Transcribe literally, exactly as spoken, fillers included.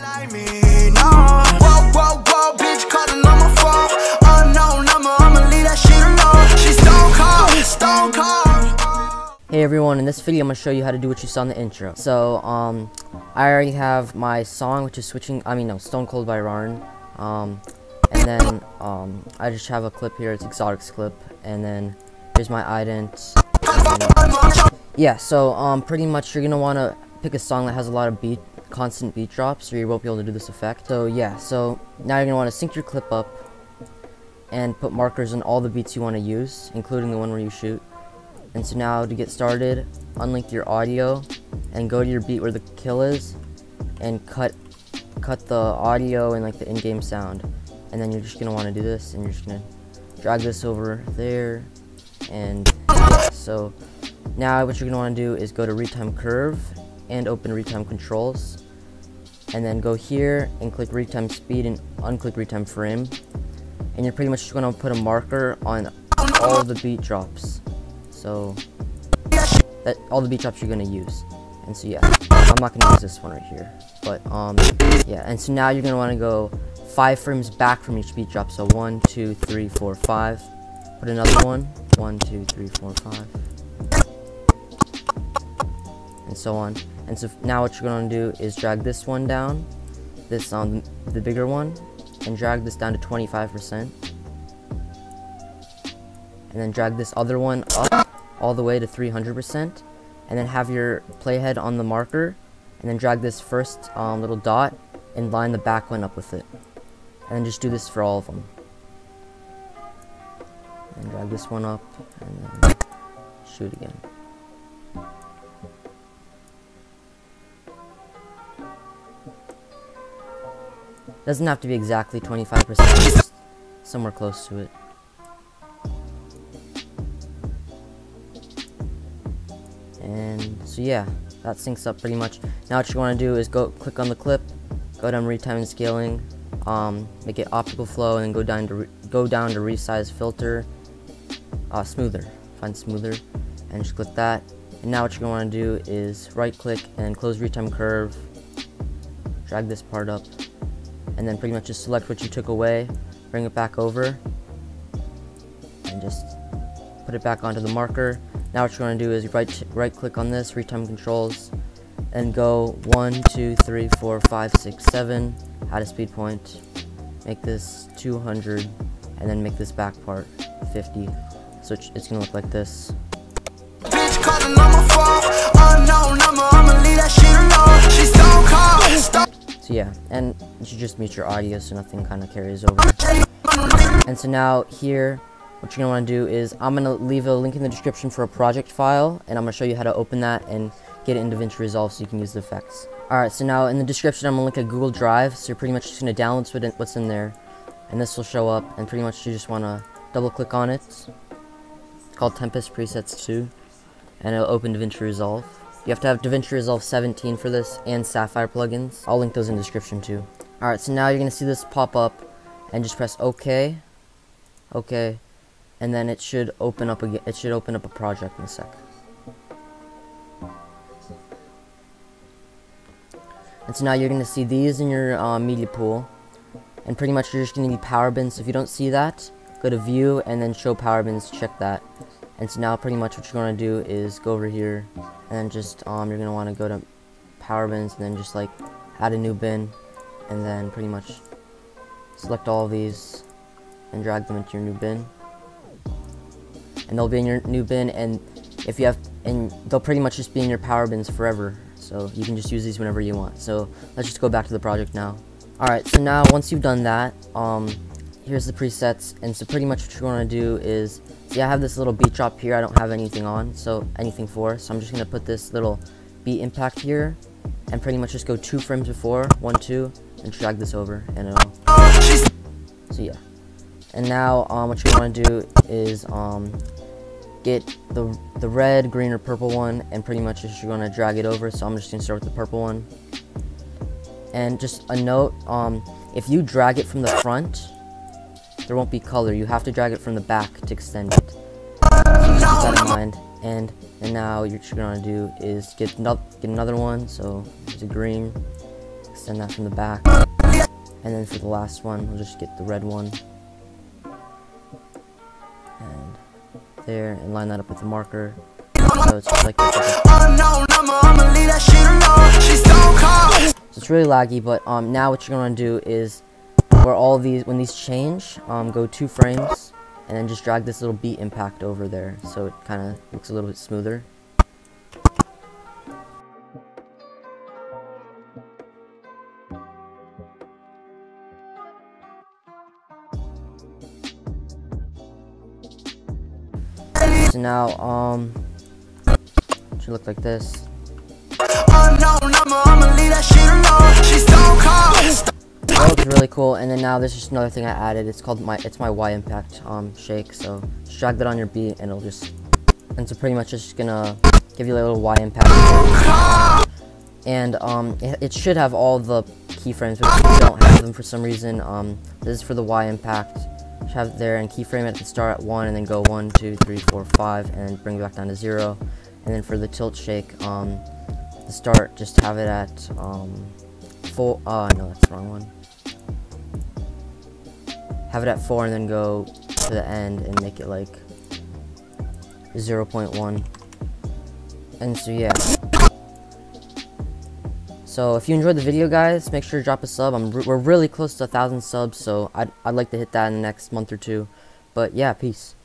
Like me, no. Whoa, whoa, whoa, bitch, calling on my phone. Unknown number, I'ma leave that shit alone. She's Stone Cold, Stone Cold. Hey everyone, in this video I'm gonna show you how to do what you saw in the intro. So, um, I already have my song, which is switching, I mean, no, Stone Cold by Rarn. Um, and then, um, I just have a clip here, it's Exotics clip. And then, here's my ident. Yeah, so, um, pretty much you're gonna wanna pick a song that has a lot of beat. constant beat drops, or you won't be able to do this effect. So yeah, so now you're gonna want to sync your clip up and put markers on all the beats you want to use, including the one where you shoot. And so now to get started, unlink your audio and go to your beat where the kill is and cut cut the audio and like the in-game sound. And then you're just gonna want to do this, and you're just gonna drag this over there. And yeah, so now what you're gonna want to do is go to retime curve and open retime controls, and then go here and click retime speed and unclick retime frame, and you're pretty much just gonna put a marker on all the beat drops, so that all the beat drops you're gonna use. And so yeah, I'm not gonna use this one right here, but um yeah. And so now you're gonna want to go five frames back from each beat drop, so one, two, three, four, five, put another one, one, two, three, four, five, and so on. And so now what you're going to do is drag this one down, this on um, the bigger one, and drag this down to twenty-five percent. And then drag this other one up all the way to three hundred percent. And then have your playhead on the marker, and then drag this first um, little dot and line the back one up with it. And then just do this for all of them. And drag this one up, and then shoot again. Doesn't have to be exactly twenty-five percent, just somewhere close to it. And so yeah, that syncs up pretty much. Now what you want to do is go click on the clip, go down retime and scaling, um, make it optical flow, and then go down to re go down to resize filter, uh, smoother. Find smoother, and just click that. And now what you're going to want to do is right click and close retime curve. Drag this part up. And then pretty much just select what you took away, bring it back over, and just put it back onto the marker. Now what you're going to do is right right click on this, retime controls, and go one, two, three, four, five, six, seven, add a speed point, make this two hundred, and then make this back part fifty. So it's going to look like this. So yeah, and you should just mute your audio so nothing kind of carries over. And so now here, what you're gonna want to do is, I'm gonna leave a link in the description for a project file, and I'm gonna show you how to open that and get it in DaVinci Resolve so you can use the effects. All right, so now in the description, I'm gonna link a Google Drive, so you're pretty much just gonna download what's in there, and this will show up, and pretty much you just wanna double click on it. It's called Tempest Presets two, and it'll open DaVinci Resolve. You have to have DaVinci Resolve seventeen for this, and Sapphire Plugins. I'll link those in the description too. Alright, so now you're going to see this pop up, and just press OK, OK, and then it should open up a, it should open up a project in a sec. And so now you're going to see these in your uh, media pool, and pretty much you're just going to need power bins. So if you don't see that, go to View, and then Show Power Bins, check that. And so now pretty much what you're going to do is go over here, and just um, you're going to want to go to power bins, and then just like add a new bin, and then pretty much select all of these and drag them into your new bin, and they'll be in your new bin. And if you have, and they'll pretty much just be in your power bins forever, so you can just use these whenever you want. So let's just go back to the project now. Alright, so now once you've done that, um, here's the presets. And so pretty much what you're going to do is, see, I have this little beat drop here I don't have anything on, so anything for, so I'm just going to put this little beat impact here, and pretty much just go two frames before, one, two, and drag this over, and it'll, so yeah. And now um, what you want to do is um, get the, the red, green, or purple one, and pretty much just you're going to drag it over, so I'm just going to start with the purple one. And just a note, um, if you drag it from the front, there won't be color. You have to drag it from the back to extend it. So keep that in mind. And, and now what you're going to do is get, no, get another one. So it's a green. extend that from the back. And then for the last one, we'll just get the red one. And there, and line that up with the marker. So it's just like this. So it's really laggy, but um, now what you're gonna do is where all these, when these change, um, go two frames, and then just drag this little beat impact over there, so it kind of looks a little bit smoother. So now, um, it should look like this. That looks really cool. And then now there's just another thing I added. It's called my, it's my Y impact um, shake. So just drag that on your beat, and it'll just, and so pretty much it's just gonna give you a little Y impact. And um, it, it should have all the keyframes, but if you don't have them for some reason, um, this is for the Y impact. Just have it there and keyframe it at the start at one, and then go one, two, three, four, five, and bring it back down to zero. And then for the tilt shake, um, the start, just have it at um, four. Uh, no, that's the wrong one. Have it at four, and then go to the end and make it like zero point one. And so yeah. So if you enjoyed the video, guys, make sure to drop a sub. I'm re we're really close to a thousand subs, so I'd, I'd like to hit that in the next month or two. But yeah, peace.